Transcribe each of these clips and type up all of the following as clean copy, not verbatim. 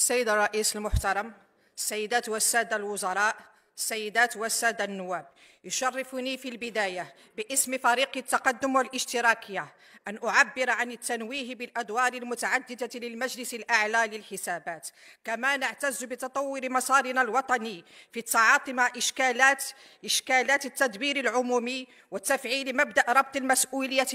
السيد الرئيس المحترم، السيدات والسادة الوزراء، السيدات والسادة النواب، يشرفني في البداية باسم فريق التقدم والاشتراكية أن أعبر عن التنويه بالأدوار المتعددة للمجلس الأعلى للحسابات، كما نعتز بتطور مسارنا الوطني في التعاطي مع إشكالات التدبير العمومي وتفعيل مبدأ ربط المسؤولية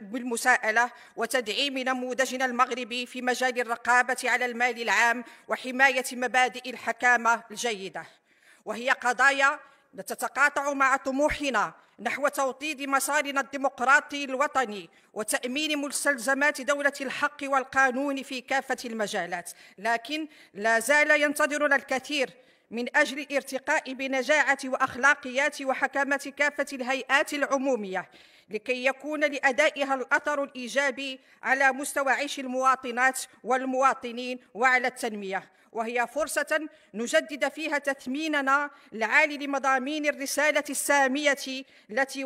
بالمساءلة وتدعيم نموذجنا المغربي في مجال الرقابة على المال العام وحماية مبادئ الحكامة الجيدة، وهي قضايا تتقاطع مع طموحنا نحو توطيد مسارنا الديمقراطي الوطني وتأمين مستلزمات دولة الحق والقانون في كافة المجالات، لكن لا زال ينتظرنا الكثير من أجل الارتقاء بنجاعة وأخلاقيات وحكامة كافة الهيئات العمومية لكي يكون لأدائها الأثر الإيجابي على مستوى عيش المواطنات والمواطنين وعلى التنمية، وهي فرصة نجدد فيها تثميننا العالي لمضامين الرسالة السامية التي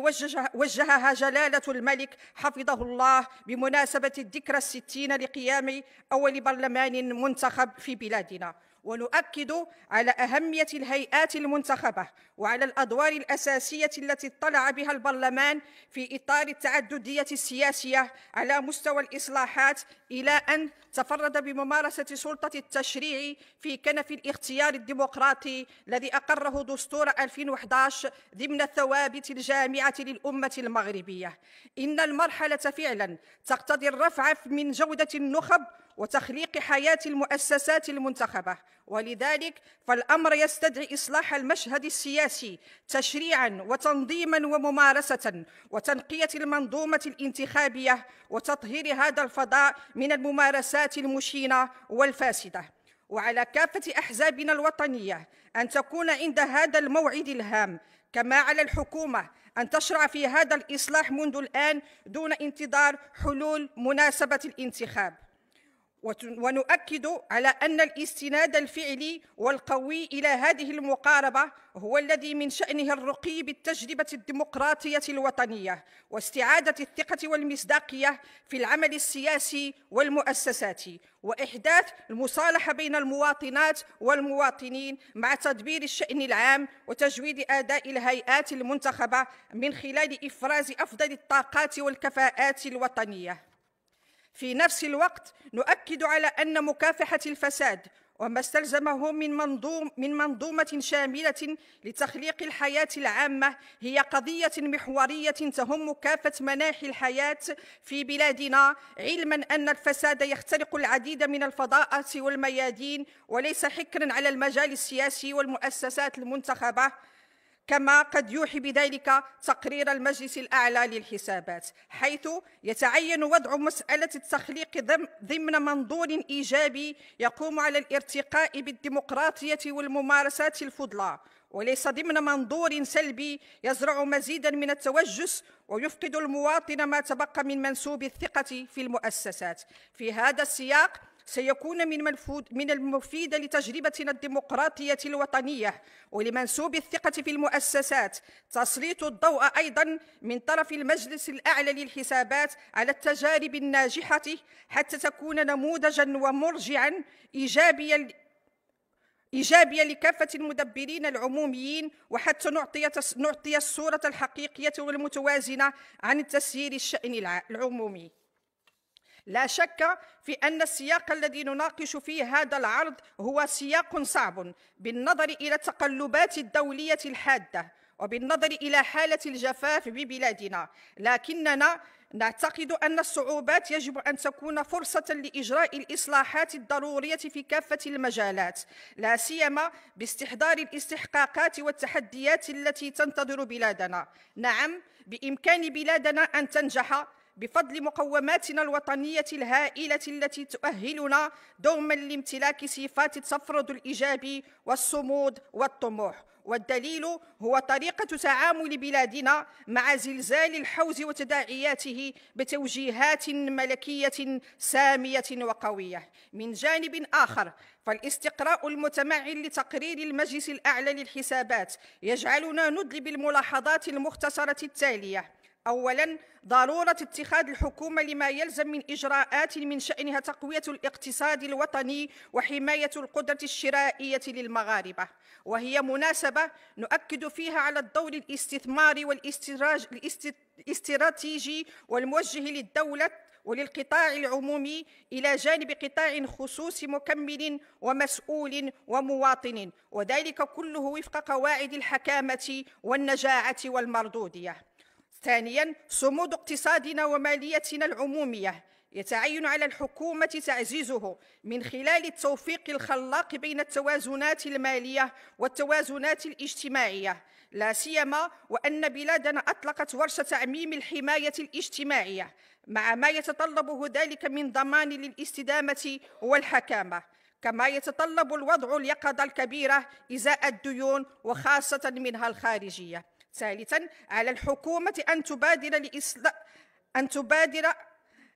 وجهها جلالة الملك حفظه الله بمناسبة الذكرى الستين لقيام أول برلمان منتخب في بلادنا، ونؤكد على أهمية الهيئات المنتخبة وعلى الأدوار الأساسية التي اطلع بها البرلمان في إطار التعددية السياسية على مستوى الإصلاحات، إلى أن تفرد بممارسة سلطة التشريع في كنف الاختيار الديمقراطي الذي أقره دستور 2011 ضمن الثوابت الجامعة للأمة المغربية. إن المرحلة فعلا تقتضي الرفع من جودة النخب وتخليق حياة المؤسسات المنتخبة، ولذلك فالأمر يستدعي إصلاح المشهد السياسي تشريعاً وتنظيماً وممارسة، وتنقية المنظومة الانتخابية وتطهير هذا الفضاء من الممارسات المشينة والفاسدة، وعلى كافة أحزابنا الوطنية أن تكون عند هذا الموعد الهام، كما على الحكومة أن تشرع في هذا الإصلاح منذ الآن دون انتظار حلول مناسبة الانتخاب، ونؤكد على أن الاستناد الفعلي والقوي إلى هذه المقاربة هو الذي من شأنه الرقي بالتجربة الديمقراطية الوطنية واستعادة الثقة والمصداقية في العمل السياسي والمؤسساتي، وإحداث المصالحة بين المواطنات والمواطنين مع تدبير الشأن العام وتجويد أداء الهيئات المنتخبة من خلال إفراز أفضل الطاقات والكفاءات الوطنية. في نفس الوقت نؤكد على أن مكافحة الفساد وما استلزمه من منظومة شاملة لتخليق الحياة العامة هي قضية محورية تهم كافة مناحي الحياة في بلادنا، علما أن الفساد يخترق العديد من الفضاءات والميادين وليس حكرا على المجال السياسي والمؤسسات المنتخبة، كما قد يوحي بذلك تقرير المجلس الأعلى للحسابات، حيث يتعين وضع مسألة التخليق ضمن منظور إيجابي يقوم على الارتقاء بالديمقراطية والممارسات الفضلى، وليس ضمن منظور سلبي يزرع مزيدا من التوجس ويفقد المواطن ما تبقى من منسوب الثقة في المؤسسات. في هذا السياق سيكون من المفيد لتجربتنا الديمقراطية الوطنية ولمنسوب الثقة في المؤسسات تسليط الضوء أيضا من طرف المجلس الأعلى للحسابات على التجارب الناجحة حتى تكون نموذجا ومرجعا إيجابية لكافة المدبرين العموميين، وحتى نعطي الصورة الحقيقية والمتوازنة عن تسيير الشأن العمومي. لا شك في أن السياق الذي نناقش فيه هذا العرض هو سياق صعب بالنظر إلى التقلبات الدولية الحادة وبالنظر إلى حالة الجفاف ببلادنا، لكننا نعتقد أن الصعوبات يجب أن تكون فرصة لإجراء الإصلاحات الضرورية في كافة المجالات، لا سيما باستحضار الاستحقاقات والتحديات التي تنتظر بلادنا. نعم، بإمكان بلادنا أن تنجح بفضل مقوماتنا الوطنية الهائلة التي تؤهلنا دوما لامتلاك صفات التفرد الإيجابي والصمود والطموح، والدليل هو طريقة تعامل بلادنا مع زلزال الحوز وتداعياته بتوجيهات ملكية سامية وقوية. من جانب آخر، فالاستقراء المتمعن لتقرير المجلس الأعلى للحسابات يجعلنا ندلي بالملاحظات المختصرة التالية: أولاً، ضرورة اتخاذ الحكومة لما يلزم من إجراءات من شأنها تقوية الاقتصاد الوطني وحماية القدرة الشرائية للمغاربة، وهي مناسبة نؤكد فيها على الدور الاستثماري والاستراتيجي والموجه للدولة وللقطاع العمومي إلى جانب قطاع خصوصي مكمل ومسؤول ومواطن، وذلك كله وفق قواعد الحكامة والنجاعة والمردودية. ثانياً، صمود اقتصادنا وماليتنا العمومية يتعين على الحكومة تعزيزه من خلال التوفيق الخلاق بين التوازنات المالية والتوازنات الاجتماعية، لا سيما وأن بلادنا أطلقت ورشة تعميم الحماية الاجتماعية مع ما يتطلبه ذلك من ضمان للاستدامة والحكامة، كما يتطلب الوضع اليقظة الكبيرة إزاء الديون وخاصة منها الخارجية. ثالثاً، على الحكومة أن تبادر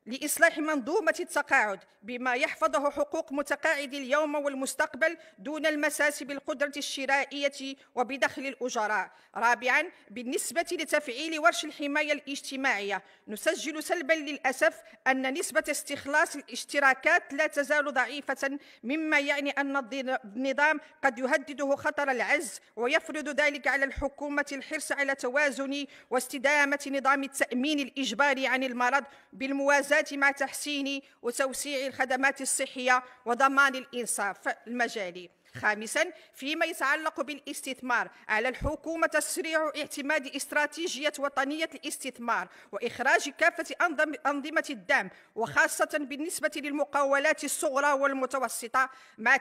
لإصلاح منظومة التقاعد بما يحفظه حقوق متقاعدي اليوم والمستقبل دون المساس بالقدرة الشرائية وبدخل الأجراء. رابعاً، بالنسبة لتفعيل ورش الحماية الاجتماعية، نسجل سلباً للأسف أن نسبة استخلاص الاشتراكات لا تزال ضعيفة، مما يعني أن النظام قد يهدده خطر العجز، ويفرض ذلك على الحكومة الحرص على توازن واستدامة نظام التأمين الإجباري عن المرض بالموازنة مع تحسين وتوسيع الخدمات الصحية وضمان الإنصاف المجالي. خامساً، فيما يتعلق بالاستثمار، على الحكومة تسريع اعتماد استراتيجية وطنية الاستثمار وإخراج كافة أنظمة الدعم، وخاصة بالنسبة للمقاولات الصغرى والمتوسطة، مع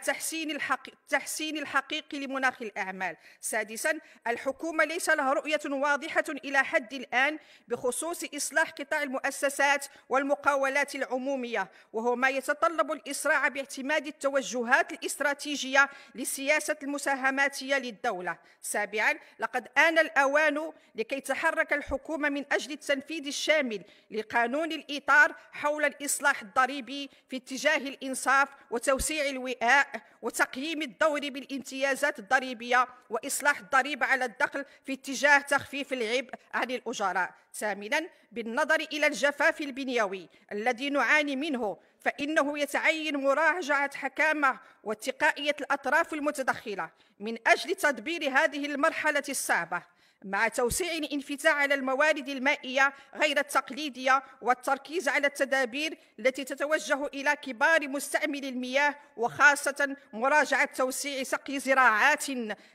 تحسين الحقيقي لمناخ الأعمال. سادساً، الحكومة ليس لها رؤية واضحة إلى حد الآن بخصوص إصلاح قطاع المؤسسات والمقاولات العمومية، وهو ما يتطلب الإسراع باعتماد التوجهات الاستراتيجية للسياسة المساهماتية للدولة. سابعاً، لقد آن الأوان لكي تحرك الحكومة من أجل التنفيذ الشامل لقانون الإطار حول الإصلاح الضريبي في اتجاه الإنصاف وتوسيع الوعاء وتقييم الدور بالامتيازات الضريبية وإصلاح الضريبة على الدخل في اتجاه تخفيف العبء عن الأجراء. ثامناً، بالنظر إلى الجفاف البنيوي الذي نعاني منه، فإنه يتعين مراجعة حكامة واتقائية الأطراف المتدخلة من أجل تدبير هذه المرحلة الصعبة، مع توسيع الانفتاح على الموارد المائية غير التقليدية والتركيز على التدابير التي تتوجه إلى كبار مستعملي المياه، وخاصة مراجعة توسيع سقي زراعات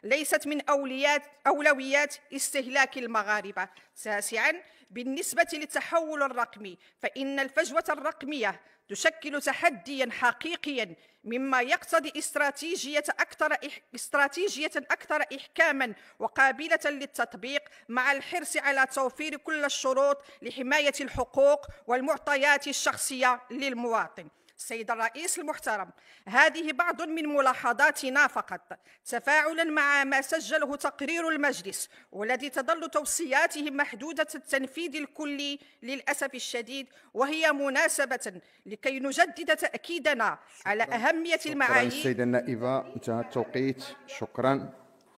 ليست من أولويات استهلاك المغاربة. تاسعاً، بالنسبة للتحول الرقمي، فإن الفجوة الرقمية تشكل تحدياً حقيقياً، مما يقتضي استراتيجية أكثر إحكاماً وقابلة للتطبيق، مع الحرص على توفير كل الشروط لحماية الحقوق والمعطيات الشخصية للمواطن. السيد الرئيس المحترم، هذه بعض من ملاحظاتنا فقط، تفاعلا مع ما سجله تقرير المجلس، والذي تظل توصياته محدودة التنفيذ الكلي للأسف الشديد، وهي مناسبة لكي نجدد تأكيدنا على أهمية المعايير. شكرا السيدة النائبة، انتهى التوقيت. شكرا.